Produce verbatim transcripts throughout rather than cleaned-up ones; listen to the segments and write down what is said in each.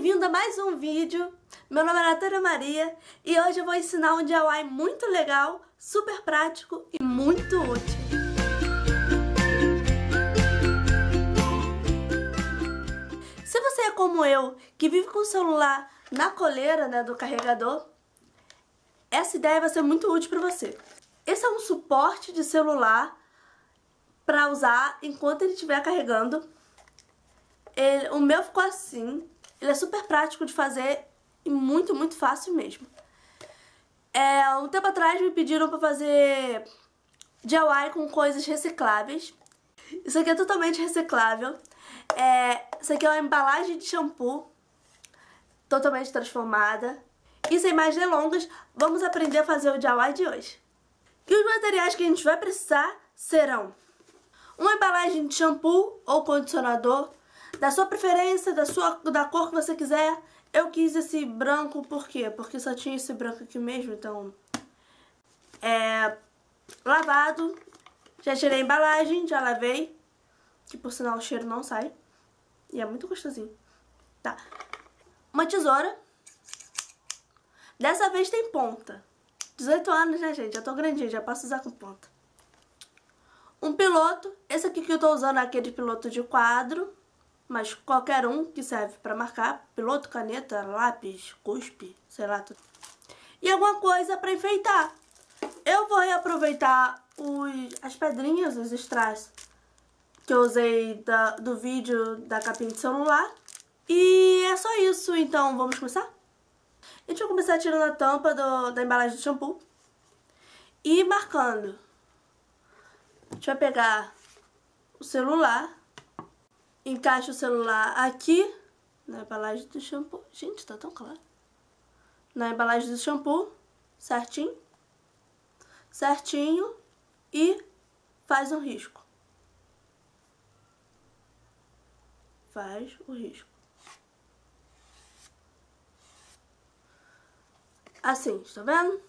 bem-vindo a mais um vídeo. Meu nome é Natanya Maria e hoje eu vou ensinar um D I Y muito legal, super prático e muito útil. Se você é como eu, que vive com o celular na coleira, né, do carregador, essa ideia vai ser muito útil para você. Esse é um suporte de celular para usar enquanto ele estiver carregando. Ele, o meu ficou assim, ele é super prático de fazer e muito, muito fácil mesmo. É, um tempo atrás me pediram para fazer D I Y com coisas recicláveis. Isso aqui é totalmente reciclável. É, isso aqui é uma embalagem de shampoo, totalmente transformada. E sem mais delongas, vamos aprender a fazer o D I Y de hoje. E os materiais que a gente vai precisar serão uma embalagem de shampoo ou condicionador, da sua preferência, da, sua, da cor que você quiser. Eu quis esse branco, por quê? Porque só tinha esse branco aqui mesmo, então... É... Lavado. Já tirei a embalagem, já lavei. Que, por sinal, o cheiro não sai. E é muito gostosinho. Tá. Uma tesoura. Dessa vez tem ponta. dezoito anos, né, gente? Já tô grandinha, já posso usar com ponta. Um piloto. Esse aqui que eu tô usando é aquele piloto de quadro. Mas qualquer um que serve pra marcar, piloto, caneta, lápis, cuspe, sei lá, tudo. E alguma coisa pra enfeitar. Eu vou reaproveitar os, as pedrinhas, os strass que eu usei da, do vídeo da capinha de celular. E é só isso, então vamos começar? A gente vai começar tirando a tampa do, da embalagem do shampoo e marcando. A gente vai pegar o celular. Encaixa o celular aqui na embalagem do shampoo. Gente, tá tão claro. Na embalagem do shampoo, certinho. Certinho. E faz um risco. Faz o risco. Assim, tá vendo?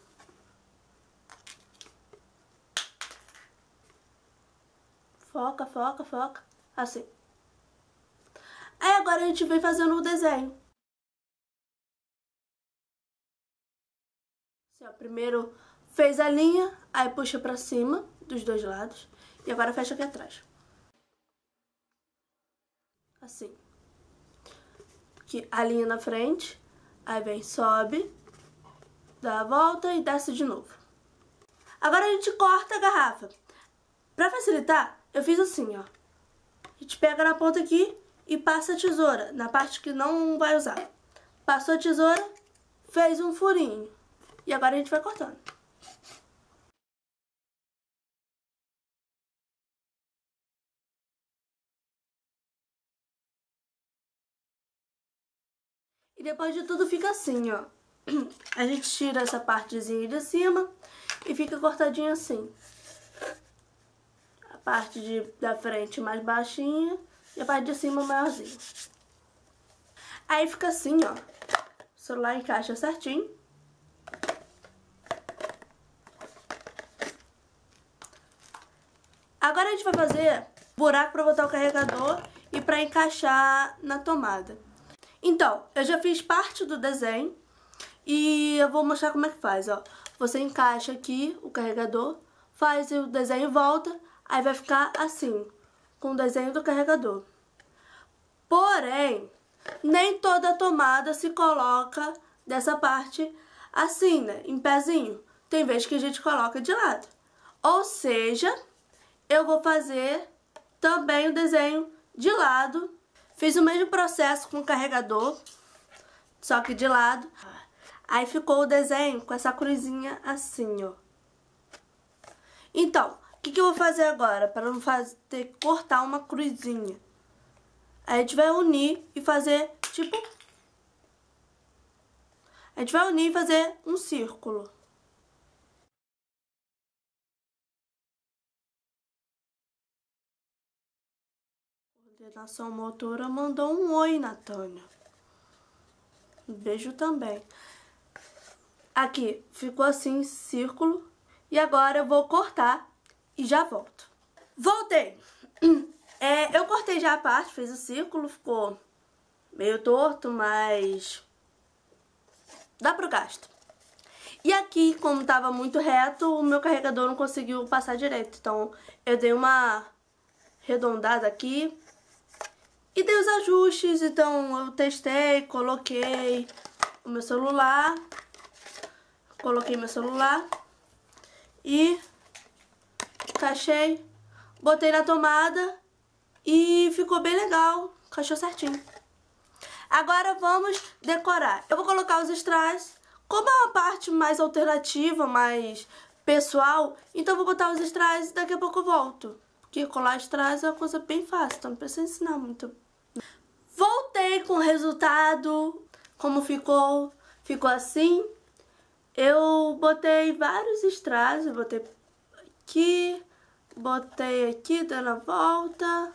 Foca, foca, foca. Assim. Aí agora a gente vem fazendo o desenho. Primeiro fez a linha, aí puxa pra cima dos dois lados e agora fecha aqui atrás. Assim. Aqui, a linha na frente, aí vem, sobe, dá a volta e desce de novo. Agora a gente corta a garrafa. Pra facilitar, eu fiz assim, ó. A gente pega na ponta aqui e passa a tesoura na parte que não vai usar. Passou a tesoura, fez um furinho. E agora a gente vai cortando. E depois de tudo fica assim, ó. A gente tira essa partezinha de cima e fica cortadinho assim. A parte de, da frente mais baixinha. E a parte de cima maiorzinha. Aí fica assim, ó. O celular encaixa certinho. Agora a gente vai fazer buraco pra botar o carregador e pra encaixar na tomada. Então, eu já fiz parte do desenho e eu vou mostrar como é que faz, ó. Você encaixa aqui o carregador, faz o desenho e volta, aí vai ficar assim. Com o desenho do carregador. Porém, nem toda a tomada se coloca dessa parte assim, né? Em pezinho. Tem vezes que a gente coloca de lado. Ou seja, eu vou fazer também o desenho de lado. Fiz o mesmo processo com o carregador, só que de lado. Aí ficou o desenho com essa cruzinha assim, ó. Então... O que, que eu vou fazer agora, para não fazer, ter que cortar uma cruzinha? A gente vai unir e fazer, tipo... A gente vai unir e fazer um círculo. Coordenação motora mandou um oi, Natanya. Um beijo também. Aqui, ficou assim, círculo. E agora eu vou cortar. E já volto. Voltei. É, eu cortei já a parte, fiz o círculo, ficou meio torto, mas dá pro gasto. E aqui, como tava muito reto, o meu carregador não conseguiu passar direito. Então eu dei uma arredondada aqui e dei os ajustes. Então eu testei, coloquei o meu celular, coloquei meu celular e encaixei, botei na tomada e ficou bem legal, encaixou certinho. Agora vamos decorar. Eu vou colocar os strass. Como é uma parte mais alternativa, mais pessoal, então eu vou botar os strass e daqui a pouco eu volto. Porque colar strass é uma coisa bem fácil, então não precisa ensinar muito. Voltei com o resultado, como ficou, ficou assim. Eu botei vários strass, eu botei aqui, botei aqui, dando a volta.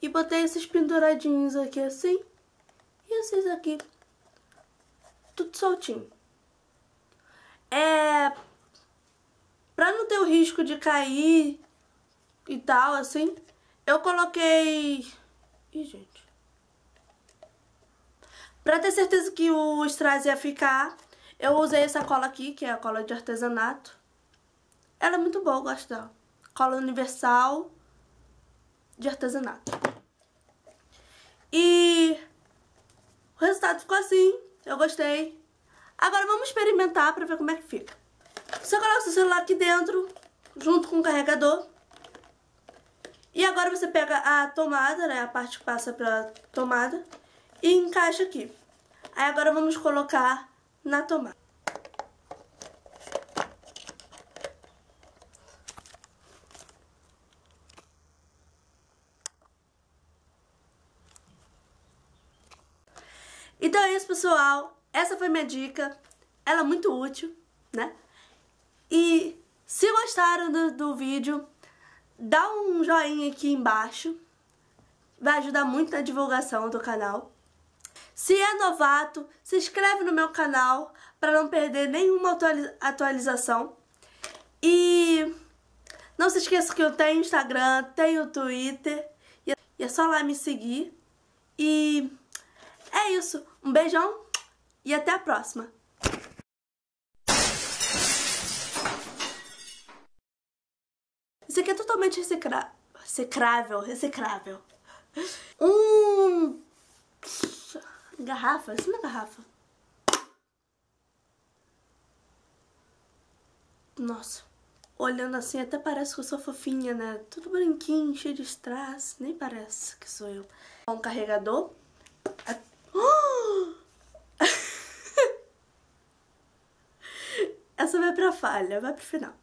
E botei esses penduradinhos aqui assim, e esses aqui. Tudo soltinho. É... Pra não ter o risco de cair e tal, assim, eu coloquei... Ih, gente. Pra ter certeza que o strass ia ficar, eu usei essa cola aqui, que é a cola de artesanato. Ela é muito boa, eu gosto dela. Cola universal de artesanato. E... o resultado ficou assim. Eu gostei. Agora vamos experimentar pra ver como é que fica. Você coloca o seu celular aqui dentro, junto com o carregador. E agora você pega a tomada, né? A parte que passa pra tomada. E encaixa aqui. Aí agora vamos colocar na tomada. Então é isso, pessoal. Essa foi minha dica. Ela é muito útil, né? E se gostaram do, do vídeo, dá um joinha aqui embaixo. Vai ajudar muito na divulgação do canal. Se é novato, se inscreve no meu canal para não perder nenhuma atualização. E não se esqueça que eu tenho Instagram, tenho Twitter. E é só lá me seguir. E... é isso, um beijão e até a próxima! Isso aqui é totalmente recicla... reciclável, reciclável. Um... garrafa, isso não é garrafa. Nossa, olhando assim até parece que eu sou fofinha, né? Tudo branquinho, cheio de strass, nem parece que sou eu. Um carregador. Essa vai pra falha, vai pro final.